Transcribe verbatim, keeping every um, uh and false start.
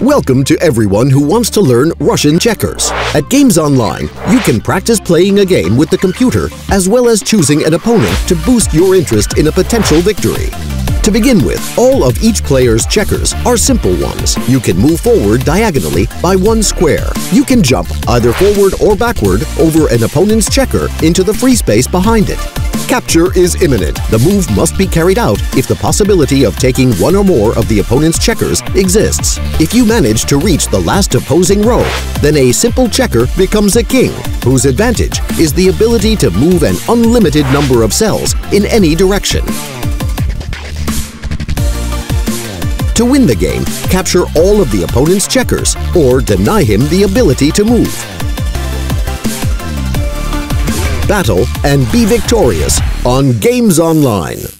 Welcome to everyone who wants to learn Russian checkers. At Games Online, you can practice playing a game with the computer as well as choosing an opponent to boost your interest in a potential victory. To begin with, all of each player's checkers are simple ones. You can move forward diagonally by one square. You can jump either forward or backward over an opponent's checker into the free space behind it. Capture is imminent. The move must be carried out if the possibility of taking one or more of the opponent's checkers exists. If you manage to reach the last opposing row, then a simple checker becomes a king, whose advantage is the ability to move an unlimited number of cells in any direction. To win the game, capture all of the opponent's checkers or deny him the ability to move. Battle and be victorious on Games Online.